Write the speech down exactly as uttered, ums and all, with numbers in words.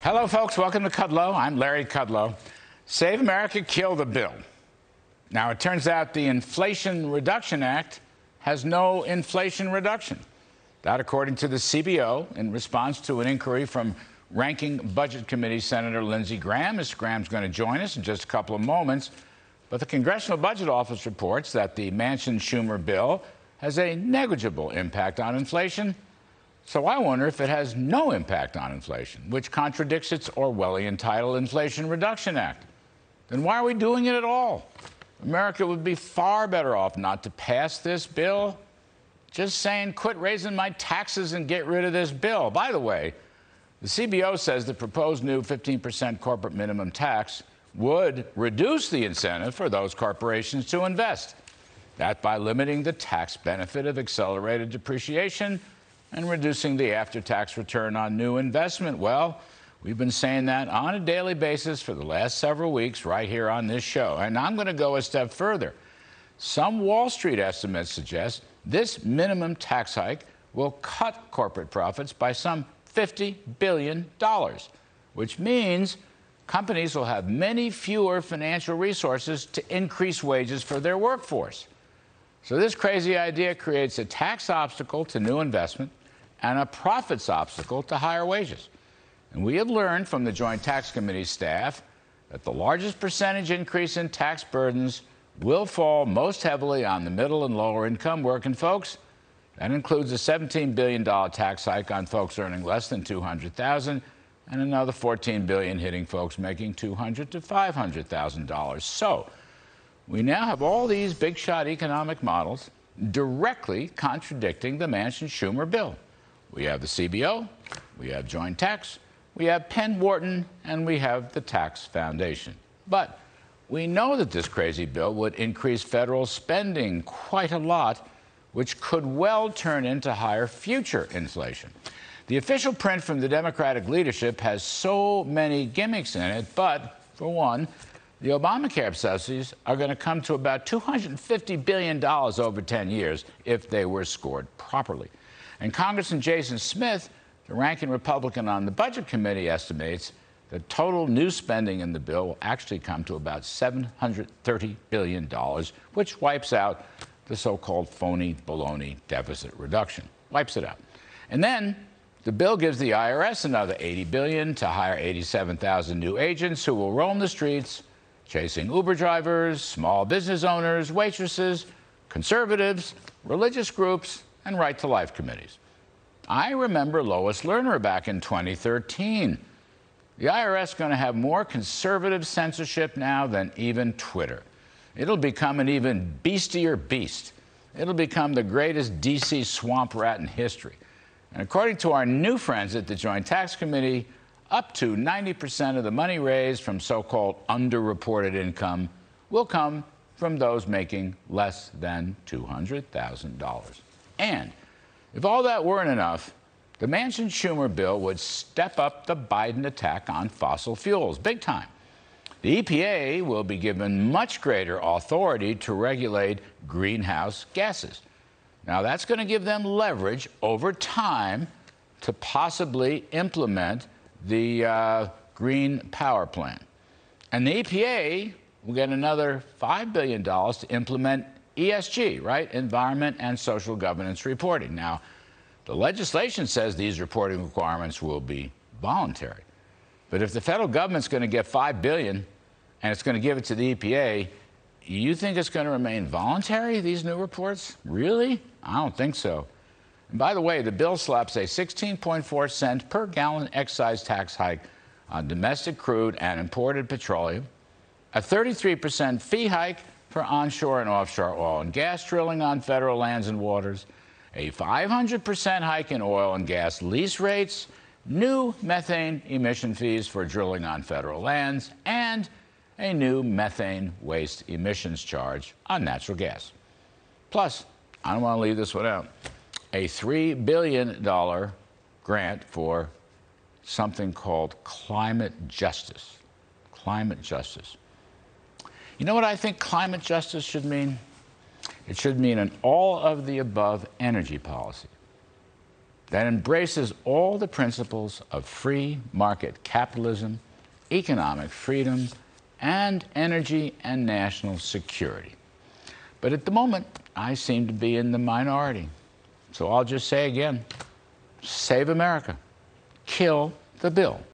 Hello, folks. Welcome to Kudlow. I'm Larry Kudlow. Save America, kill the bill. Now, it turns out the Inflation Reduction Act has no inflation reduction. That, according to the C B O, in response to an inquiry from Ranking Budget Committee Senator Lindsey Graham. Mister Graham's going to join us in just a couple of moments. But the Congressional Budget Office reports that the Manchin Schumer bill has a negligible impact on inflation. So I wonder if it has no impact on inflation, which contradicts its Orwellian title, Inflation Reduction Act. Then why are we doing it at all? America would be far better off not to pass this bill. Just saying, quit raising my taxes and get rid of this bill. By the way, the C B O says the proposed new fifteen percent corporate minimum tax would reduce the incentive for those corporations to invest. That by limiting the tax benefit of accelerated depreciation and reducing the after-tax return on new investment. Well, we've been saying that on a daily basis for the last several weeks right here on this show. And I'm going to go a step further. Some Wall Street estimates suggest this minimum tax hike will cut corporate profits by some fifty billion dollars, which means companies will have many fewer financial resources to increase wages for their workforce. So this crazy idea creates a tax obstacle to new investment and a profits obstacle to higher wages. And we have learned from the Joint Tax Committee staff that the largest percentage increase in tax burdens will fall most heavily on the middle and lower income working folks. That includes a seventeen billion dollars tax hike on folks earning less than two hundred thousand dollars and another fourteen billion dollars hitting folks making two hundred thousand to five hundred thousand dollars. So we now have all these big-shot economic models directly contradicting the Manchin-Schumer bill. We have the C B O, we have Joint Tax, we have Penn Wharton, and we have the Tax Foundation. But we know that this crazy bill would increase federal spending quite a lot, which could well turn into higher future inflation. The official print from the Democratic leadership has so many gimmicks in it, but for one, the Obamacare subsidies are going to come to about two hundred fifty billion dollars over ten years if they were scored properly. And Congressman Jason Smith, the ranking Republican on the Budget Committee, estimates the total new spending in the bill will actually come to about seven hundred thirty billion dollars, which wipes out the so-called phony baloney deficit reduction. Wipes it out. And then the bill gives the I R S another eighty billion dollars to hire eighty-seven thousand new agents who will roam the streets chasing Uber drivers, small business owners, waitresses, conservatives, religious groups, and right-to-life committees. I remember Lois Lerner back in twenty thirteen. The I R S is going to have more conservative censorship now than even Twitter. It'll become an even beastier beast. It'll become the greatest D C swamp rat in history. And according to our new friends at the Joint Tax Committee, up to ninety percent of the money raised from so-called underreported income will come from those making less than two hundred thousand dollars. And if all that weren't enough, the Manchin-Schumer bill would step up the Biden attack on fossil fuels, big time. The E P A will be given much greater authority to regulate greenhouse gases. Now, that's going to give them leverage over time to possibly implement the uh, green power plan. And the E P A will get another five billion dollars to implement E S G, right? Environment and Social Governance reporting. Now, the legislation says these reporting requirements will be voluntary. But if the federal government's going to get five billion dollars and it's going to give it to the E P A, you think it's going to remain voluntary, these new reports? Really? I don't think so. And by the way, the bill slaps a sixteen point four cent per gallon excise tax hike on domestic crude and imported petroleum, a thirty-three percent fee hike for onshore and offshore oil and gas drilling on federal lands and waters, a five hundred percent hike in oil and gas lease rates, new methane emission fees for drilling on federal lands, and a new methane waste emissions charge on natural gas. Plus, I don't want to leave this one out, a three billion dollars grant for something called climate justice. Climate justice. You know what I think climate justice should mean? It should mean an all-of-the-above energy policy. that embraces all the principles of free market capitalism, economic freedom, and energy and national security. But at the moment, I seem to be in the minority. So I'll just say again, save America. Kill the bill.